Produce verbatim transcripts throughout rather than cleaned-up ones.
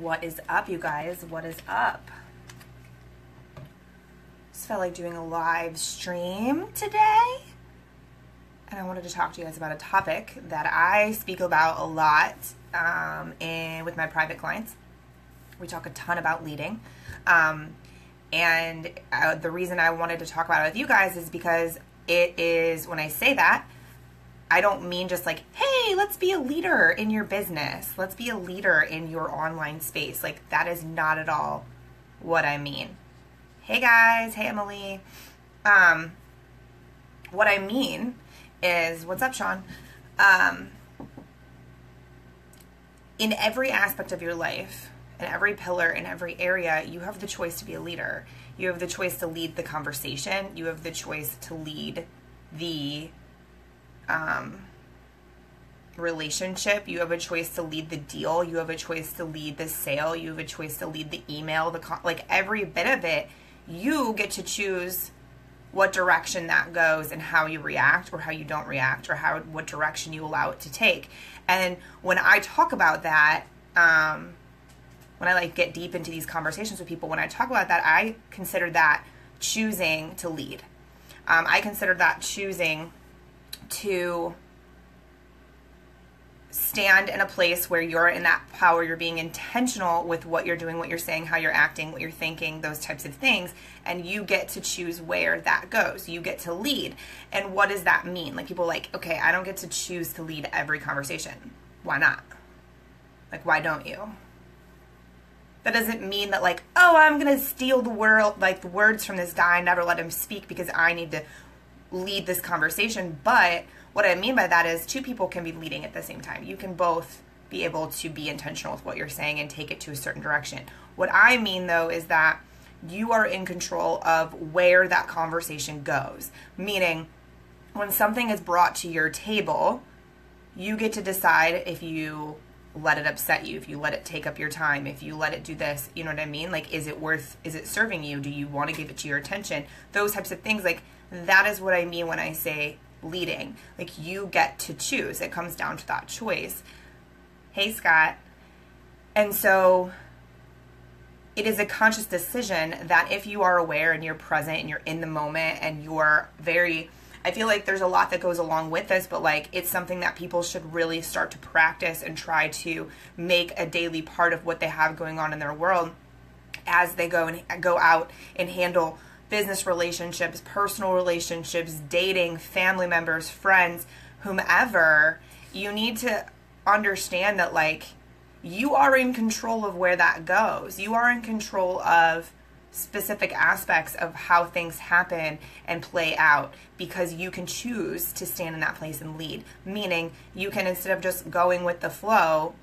What is up, you guys? What is up? Just felt like doing a live stream today, and I wanted to talk to you guys about a topic that I speak about a lot um, in, with my private clients. We talk a ton about leading, um, and uh, the reason I wanted to talk about it with you guys is because it is, when I say that, I don't mean just like, hey, let's be a leader in your business. Let's be a leader in your online space. Like, that is not at all what I mean. Hey guys, hey Emily. Um, what I mean is, what's up, Sean? Um, in every aspect of your life, in every pillar, in every area, you have the choice to be a leader. You have the choice to lead the conversation. You have the choice to lead the Um, relationship. You have a choice to lead the deal. You have a choice to lead the sale. You have a choice to lead the email, the con like every bit of it. You get to choose what direction that goes and how you react or how you don't react, or how, what direction you allow it to take. And when I talk about that, um, when I like get deep into these conversations with people, when I talk about that, I consider that choosing to lead. Um, I consider that choosing to stand in a place where you're in that power, you're being intentional with what you're doing, what you're saying, how you're acting, what you're thinking, those types of things, and you get to choose where that goes. You get to lead. And what does that mean? Like, people are like, okay, I don't get to choose to lead every conversation. Why not? Like, why don't you? That doesn't mean that, like, oh, I'm gonna steal the world, like the words from this guy, never let him speak because I need to lead this conversation. But what I mean by that is two people can be leading at the same time. You can both be able to be intentional with what you're saying and take it to a certain direction. What I mean, though, is that you are in control of where that conversation goes. Meaning, when something is brought to your table, you get to decide if you let it upset you, if you let it take up your time, if you let it do this, you know what I mean? Like, is it worth, is it serving you? Do you want to give it to your attention? Those types of things. Like, that is what I mean when I say leading. Like, you get to choose. It comes down to that choice. Hey, Scott. And so it is a conscious decision that if you are aware and you're present and you're in the moment and you're very, I feel like there's a lot that goes along with this, but like, it's something that people should really start to practice and try to make a daily part of what they have going on in their world as they go and go out and handle business relationships, personal relationships, dating, family members, friends, whomever. You need to understand that, like, you are in control of where that goes. You are in control of specific aspects of how things happen and play out because you can choose to stand in that place and lead. Meaning, you can, instead of just going with the flow,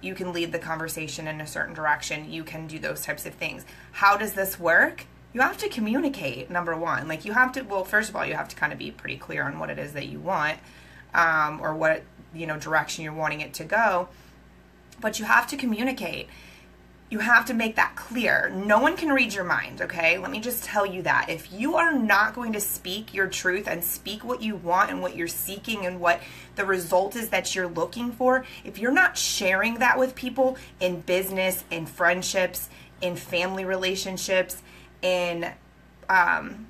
you can lead the conversation in a certain direction. You can do those types of things. How does this work? You have to communicate, number one. Like, you have to, well, first of all, you have to kind of be pretty clear on what it is that you want, um, or what, you know, direction you're wanting it to go. But you have to communicate. You have to make that clear. No one can read your mind, okay? Let me just tell you that. If you are not going to speak your truth and speak what you want and what you're seeking and what the result is that you're looking for, if you're not sharing that with people in business, in friendships, in family relationships, in um,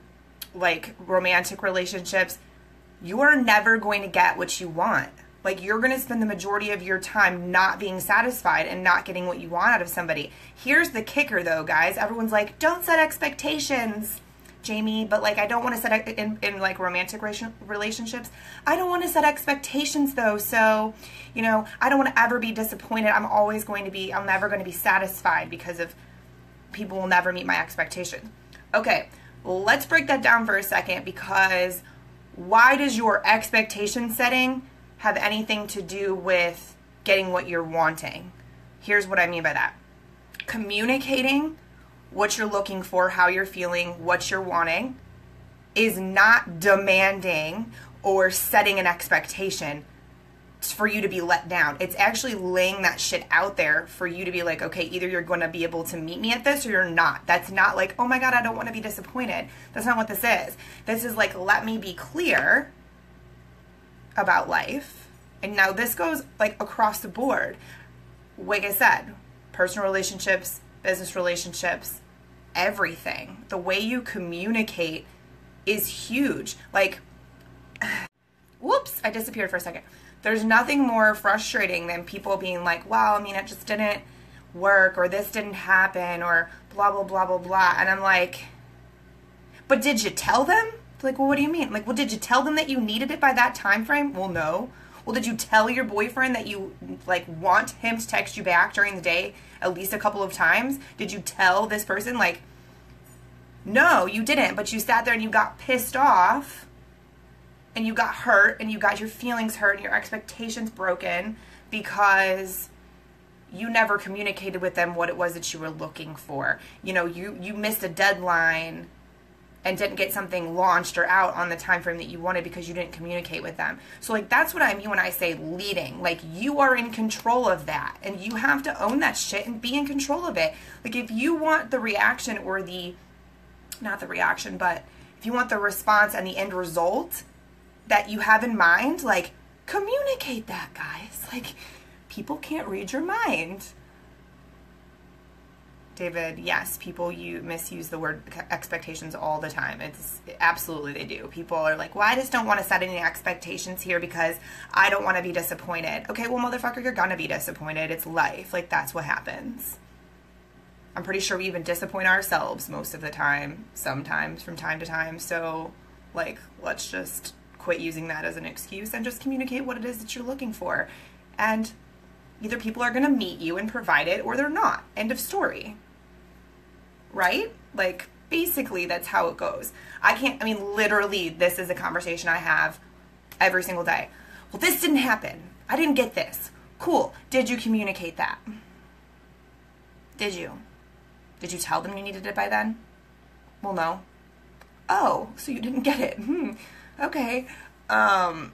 like romantic relationships, you are never going to get what you want. Like, you're going to spend the majority of your time not being satisfied and not getting what you want out of somebody. Here's the kicker, though, guys. Everyone's like, don't set expectations, Jamie, but like, I don't want to set in, in like romantic relationships. I don't want to set expectations, though. So, you know, I don't want to ever be disappointed. I'm always going to be, I'm never going to be satisfied because of people will never meet my expectations. Okay, let's break that down for a second, because why does your expectation setting have anything to do with getting what you're wanting? Here's what I mean by that. Communicating what you're looking for, how you're feeling, what you're wanting, is not demanding or setting an expectation for you to be let down. It's actually laying that shit out there for you to be like, okay, either you're going to be able to meet me at this or you're not. That's not like, oh my God, I don't want to be disappointed. That's not what this is. This is like, let me be clear about life. And now this goes like across the board. Like I said, personal relationships, business relationships, everything. The way you communicate is huge. Like, whoops, I disappeared for a second. There's nothing more frustrating than people being like, wow, I mean, it just didn't work, or this didn't happen, or blah, blah, blah, blah, blah. And I'm like, but did you tell them? Like, well, what do you mean? Like, well, did you tell them that you needed it by that time frame? Well, no. Well, did you tell your boyfriend that you, like, want him to text you back during the day at least a couple of times? Did you tell this person? Like, no, you didn't. But you sat there and you got pissed off and you got hurt and you got your feelings hurt and your expectations broken because you never communicated with them what it was that you were looking for. You know, you, you missed a deadline and didn't get something launched or out on the time frame that you wanted because you didn't communicate with them. So, like, that's what I mean when I say leading. Like, you are in control of that, and you have to own that shit and be in control of it. Like, if you want the reaction or the, not the reaction, but if you want the response and the end result that you have in mind, like, communicate that, guys. Like, people can't read your mind. David, yes, people you misuse the word expectations all the time. It's absolutely they do. People are like, well, I just don't want to set any expectations here because I don't want to be disappointed. Okay, well, motherfucker, you're going to be disappointed. It's life. Like, that's what happens. I'm pretty sure we even disappoint ourselves most of the time, sometimes, from time to time. So, like, let's just quit using that as an excuse and just communicate what it is that you're looking for. And either people are going to meet you and provide it, or they're not. End of story. Right? Like, basically, that's how it goes. I can't, I mean, literally, this is a conversation I have every single day. Well, this didn't happen. I didn't get this. Cool. Did you communicate that? Did you? Did you tell them you needed it by then? Well, no. Oh, so you didn't get it. Hmm. Okay. Um...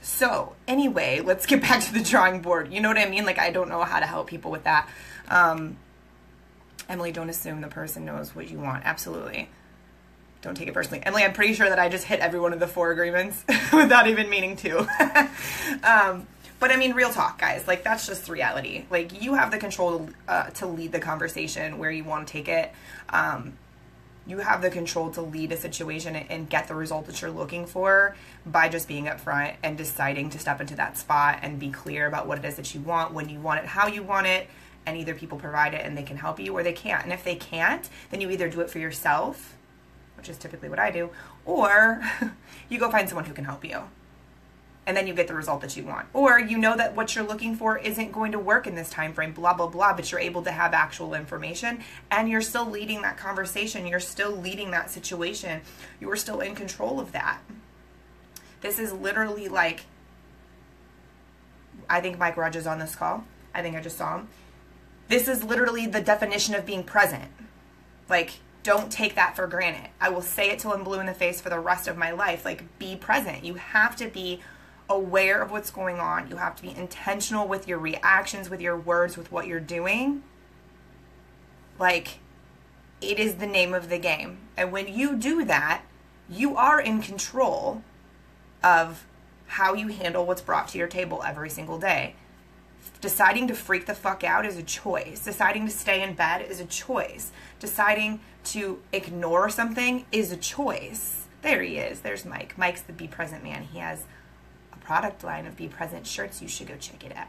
So, anyway, let's get back to the drawing board. You know what I mean? Like, I don't know how to help people with that. Um, Emily, don't assume the person knows what you want. Absolutely. Don't take it personally. Emily, I'm pretty sure that I just hit every one of the four agreements without even meaning to. um, but, I mean, real talk, guys. Like, that's just reality. Like, you have the control uh, to lead the conversation where you want to take it. Um You have the control to lead a situation and get the result that you're looking for by just being upfront and deciding to step into that spot and be clear about what it is that you want, when you want it, how you want it, and either people provide it and they can help you or they can't. And if they can't, then you either do it for yourself, which is typically what I do, or you go find someone who can help you. And then you get the result that you want. Or you know that what you're looking for isn't going to work in this time frame, blah, blah, blah, but you're able to have actual information and you're still leading that conversation. You're still leading that situation. You are still in control of that. This is literally like, I think Mike Rudge is on this call. I think I just saw him. This is literally the definition of being present. Like, don't take that for granted. I will say it till I'm blue in the face for the rest of my life. Like, be present. You have to be aware of what's going on. You have to be intentional with your reactions, with your words, with what you're doing. Like, it is the name of the game. And when you do that, you are in control of how you handle what's brought to your table every single day. Deciding to freak the fuck out is a choice. Deciding to stay in bed is a choice. Deciding to ignore something is a choice. There he is. There's Mike. Mike's the Be Present man. He has product line of Be Present shirts. You should go check it out.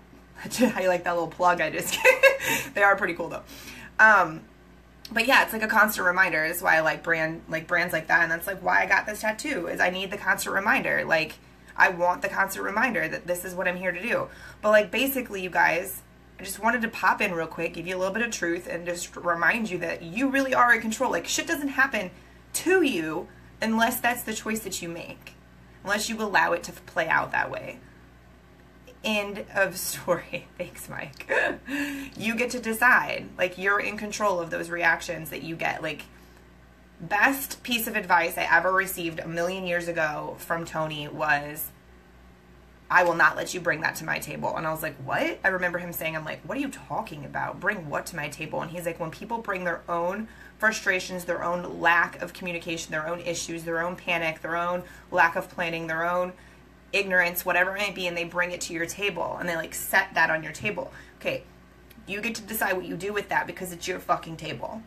I like that little plug I just gave. They are pretty cool though. Um, but yeah, it's like a constant reminder. It's why I like brand, like brands like that. And that's like why I got this tattoo, is I need the constant reminder. Like, I want the constant reminder that this is what I'm here to do. But like, basically, you guys, I just wanted to pop in real quick, give you a little bit of truth and just remind you that you really are in control. Like, shit doesn't happen to you unless that's the choice that you make. Unless you allow it to play out that way. End of story. Thanks, Mike. You get to decide. Like, you're in control of those reactions that you get. Like, best piece of advice I ever received a million years ago from Tony was, I will not let you bring that to my table. And I was like, what? I remember him saying, I'm like, what are you talking about? Bring what to my table? And he's like, when people bring their own frustrations, their own lack of communication, their own issues, their own panic, their own lack of planning, their own ignorance, whatever it may be, and they bring it to your table and they like set that on your table. Okay, You get to decide what you do with that, because it's your fucking table.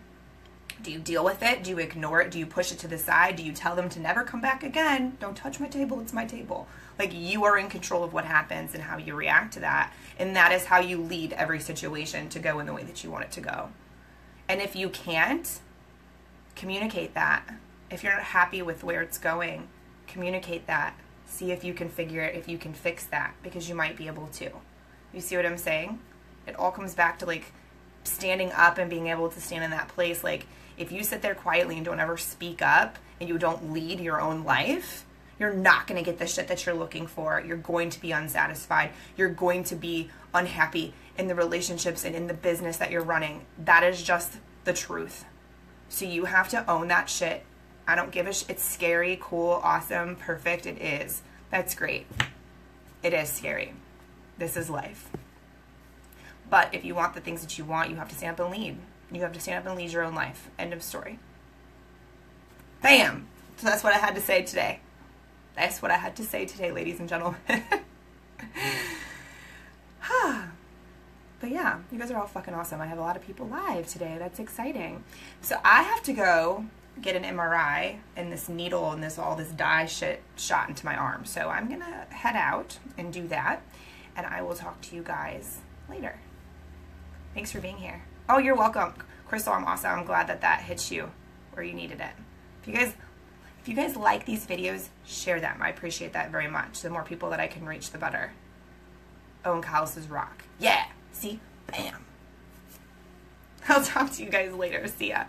Do you deal with it? Do you ignore it? Do you push it to the side? Do you tell them to never come back again? Don't touch my table. It's my table. Like, you are in control of what happens and how you react to that. And that is how you lead every situation to go in the way that you want it to go. And if you can't, communicate that. If you're not happy with where it's going, communicate that. See if you can figure it, if you can fix that, because you might be able to. You see what I'm saying? It all comes back to, like, standing up and being able to stand in that place. Like, if you sit there quietly and don't ever speak up and you don't lead your own life, you're not going to get the shit that you're looking for. You're going to be unsatisfied. You're going to be unhappy in the relationships and in the business that you're running. That is just the truth. So you have to own that shit. I don't give a shit. It's scary, cool, awesome, perfect. It is. That's great. It is scary. This is life. But if you want the things that you want, you have to stand up and lead. You have to stand up and lead your own life. End of story. Bam! So that's what I had to say today. That's what I had to say today, ladies and gentlemen. But yeah, you guys are all fucking awesome. I have a lot of people live today. That's exciting. So I have to go get an M R I and this needle and this all this dye shit shot into my arm. So I'm going to head out and do that. And I will talk to you guys later. Thanks for being here. Oh, you're welcome, Crystal. I'm awesome. I'm glad that that hits you where you needed it. If you guys, if you guys like these videos, share them. I appreciate that very much. The more people that I can reach, the better. Oh, and Callus's rock. Yeah. See? Bam. I'll talk to you guys later. See ya.